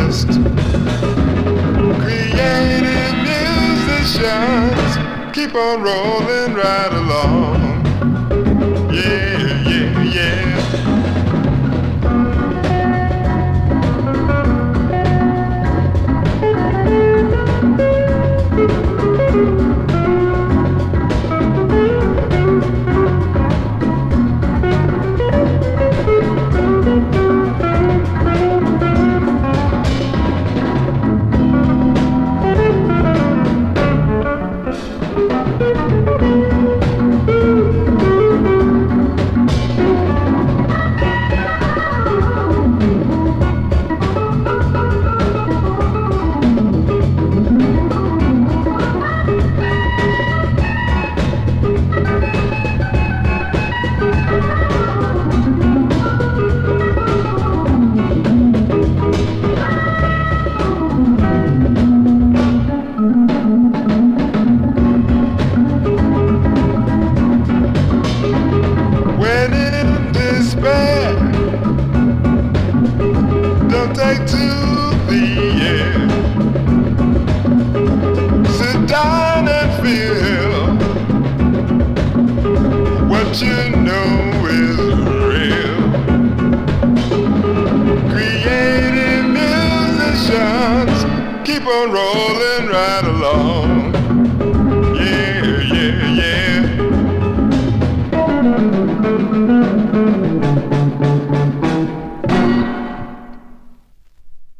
artist, creative musicians, keep on rolling right along. Yeah, yeah, yeah. Take to the end, sit down and feel what you know is real. Creative musicians, keep on rolling right along. Yeah, yeah, yeah.